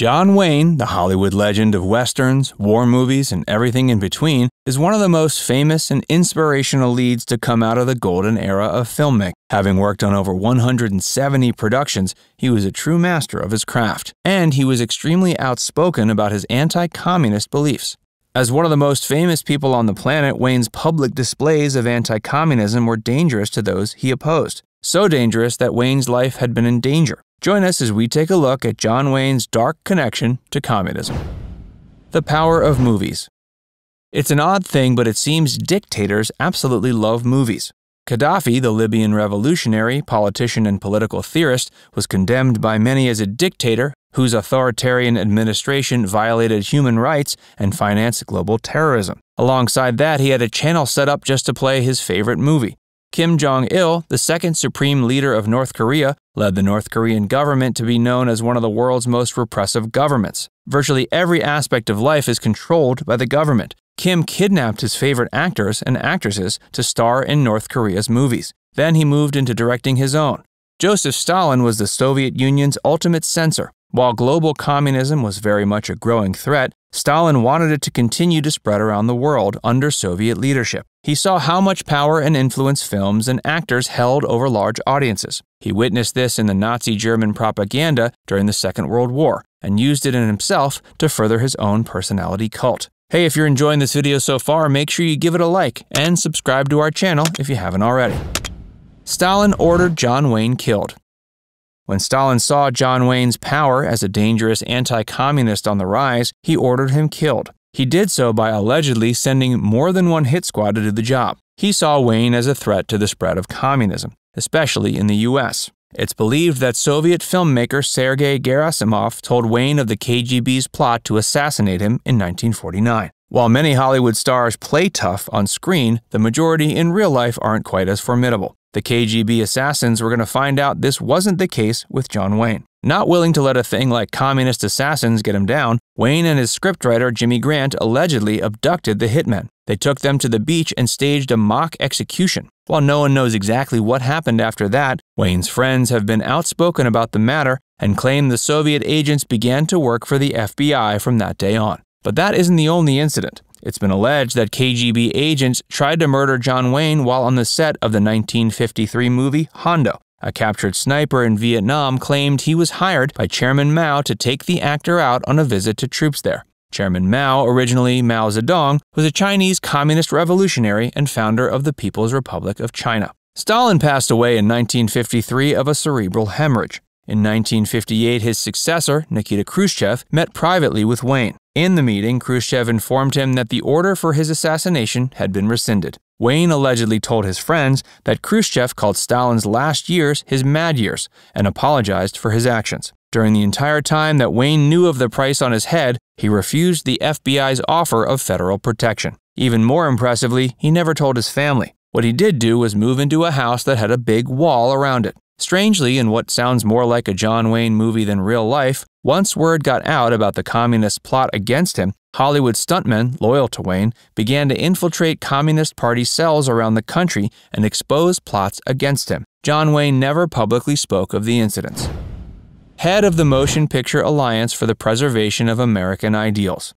John Wayne, the Hollywood legend of westerns, war movies, and everything in between, is one of the most famous and inspirational leads to come out of the golden era of filmmaking. Having worked on over 170 productions, he was a true master of his craft, and he was extremely outspoken about his anti-communist beliefs. As one of the most famous people on the planet, Wayne's public displays of anti-communism were dangerous to those he opposed, so dangerous that Wayne's life had been in danger. Join us as we take a look at John Wayne's dark connection to communism. The power of movies. It's an odd thing, but it seems dictators absolutely love movies. Gaddafi, the Libyan revolutionary, politician and political theorist, was condemned by many as a dictator whose authoritarian administration violated human rights and financed global terrorism. Alongside that, he had a channel set up just to play his favorite movie. Kim Jong-il, the second supreme leader of North Korea, led the North Korean government to be known as one of the world's most repressive governments. Virtually every aspect of life is controlled by the government. Kim kidnapped his favorite actors and actresses to star in North Korea's movies. Then he moved into directing his own. Joseph Stalin was the Soviet Union's ultimate censor. While global communism was very much a growing threat, Stalin wanted it to continue to spread around the world under Soviet leadership. He saw how much power and influence films and actors held over large audiences. He witnessed this in the Nazi German propaganda during the Second World War and used it in himself to further his own personality cult. Hey, if you're enjoying this video so far, make sure you give it a like and subscribe to our channel if you haven't already. Stalin ordered John Wayne killed. When Stalin saw John Wayne's power as a dangerous anti-communist on the rise, he ordered him killed. He did so by allegedly sending more than one hit squad to do the job. He saw Wayne as a threat to the spread of communism, especially in the US. It's believed that Soviet filmmaker Sergei Gerasimov told Wayne of the KGB's plot to assassinate him in 1949. While many Hollywood stars play tough on screen, the majority in real life aren't quite as formidable. The KGB assassins were going to find out this wasn't the case with John Wayne. Not willing to let a thing like communist assassins get him down, Wayne and his scriptwriter Jimmy Grant allegedly abducted the hitmen. They took them to the beach and staged a mock execution. While no one knows exactly what happened after that, Wayne's friends have been outspoken about the matter and claim the Soviet agents began to work for the FBI from that day on. But that isn't the only incident. It's been alleged that KGB agents tried to murder John Wayne while on the set of the 1953 movie Hondo. A captured sniper in Vietnam claimed he was hired by Chairman Mao to take the actor out on a visit to troops there. Chairman Mao, originally Mao Zedong, was a Chinese communist revolutionary and founder of the People's Republic of China. Stalin passed away in 1953 of a cerebral hemorrhage. In 1958, his successor, Nikita Khrushchev, met privately with Wayne. In the meeting, Khrushchev informed him that the order for his assassination had been rescinded. Wayne allegedly told his friends that Khrushchev called Stalin's last years his mad years and apologized for his actions. During the entire time that Wayne knew of the price on his head, he refused the FBI's offer of federal protection. Even more impressively, he never told his family. What he did do was move into a house that had a big wall around it. Strangely, in what sounds more like a John Wayne movie than real life, once word got out about the communist plot against him, Hollywood stuntmen loyal to Wayne began to infiltrate Communist Party cells around the country and expose plots against him. John Wayne never publicly spoke of the incidents. Head of the Motion Picture Alliance for the Preservation of American Ideals.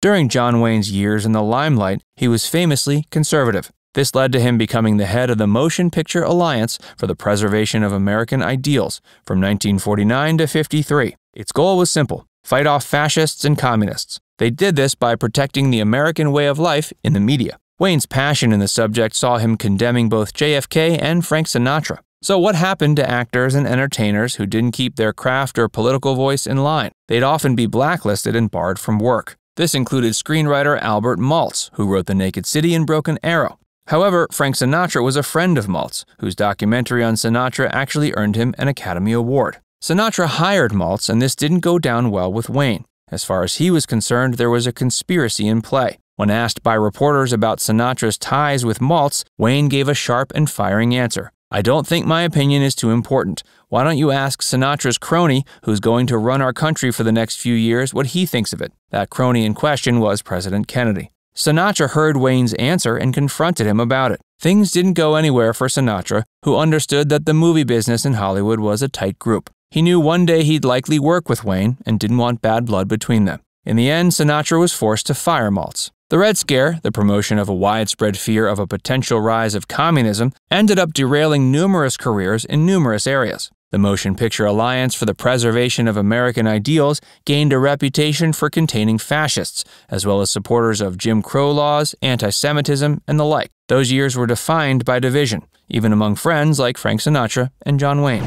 During John Wayne's years in the limelight, he was famously conservative. This led to him becoming the head of the Motion Picture Alliance for the Preservation of American Ideals from 1949 to 53. Its goal was simple: fight off fascists and communists. They did this by protecting the American way of life in the media. Wayne's passion in the subject saw him condemning both JFK and Frank Sinatra. So what happened to actors and entertainers who didn't keep their craft or political voice in line? They'd often be blacklisted and barred from work. This included screenwriter Albert Maltz, who wrote The Naked City and Broken Arrow. However, Frank Sinatra was a friend of Maltz, whose documentary on Sinatra actually earned him an Academy Award. Sinatra hired Maltz, and this didn't go down well with Wayne. As far as he was concerned, there was a conspiracy in play. When asked by reporters about Sinatra's ties with Maltz, Wayne gave a sharp and firing answer. "I don't think my opinion is too important. Why don't you ask Sinatra's crony, who's going to run our country for the next few years, what he thinks of it?" That crony in question was President Kennedy. Sinatra heard Wayne's answer and confronted him about it. Things didn't go anywhere for Sinatra, who understood that the movie business in Hollywood was a tight group. He knew one day he'd likely work with Wayne and didn't want bad blood between them. In the end, Sinatra was forced to fire Maltz. The Red Scare, the promotion of a widespread fear of a potential rise of communism, ended up derailing numerous careers in numerous areas. The Motion Picture Alliance for the Preservation of American Ideals gained a reputation for containing fascists, as well as supporters of Jim Crow laws, anti-Semitism, and the like. Those years were defined by division, even among friends like Frank Sinatra and John Wayne.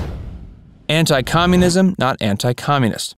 Anti-communism, not anti-communist.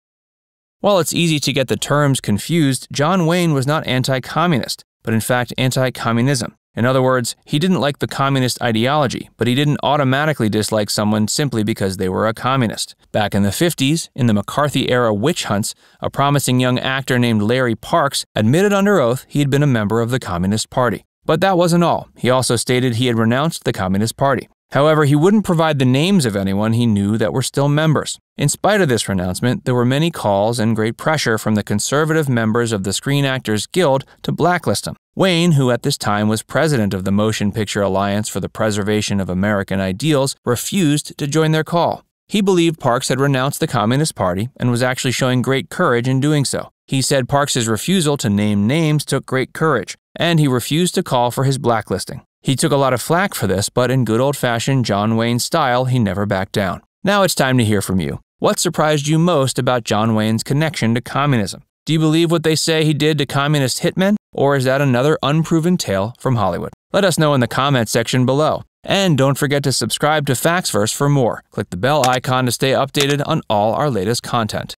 While it's easy to get the terms confused, John Wayne was not anti-communist, but in fact anti-communism. In other words, he didn't like the communist ideology, but he didn't automatically dislike someone simply because they were a communist. Back in the 50s, in the McCarthy-era witch hunts, a promising young actor named Larry Parks admitted under oath he had been a member of the Communist Party. But that wasn't all. He also stated he had renounced the Communist Party. However, he wouldn't provide the names of anyone he knew that were still members. In spite of this renouncement, there were many calls and great pressure from the conservative members of the Screen Actors Guild to blacklist him. Wayne, who at this time was president of the Motion Picture Alliance for the Preservation of American Ideals, refused to join their call. He believed Parks had renounced the Communist Party and was actually showing great courage in doing so. He said Parks' refusal to name names took great courage, and he refused to call for his blacklisting. He took a lot of flack for this, but in good old-fashioned John Wayne style, he never backed down. Now it's time to hear from you. What surprised you most about John Wayne's connection to communism? Do you believe what they say he did to communist hitmen, or is that another unproven tale from Hollywood? Let us know in the comment section below. And don't forget to subscribe to Facts Verse for more. Click the bell icon to stay updated on all our latest content.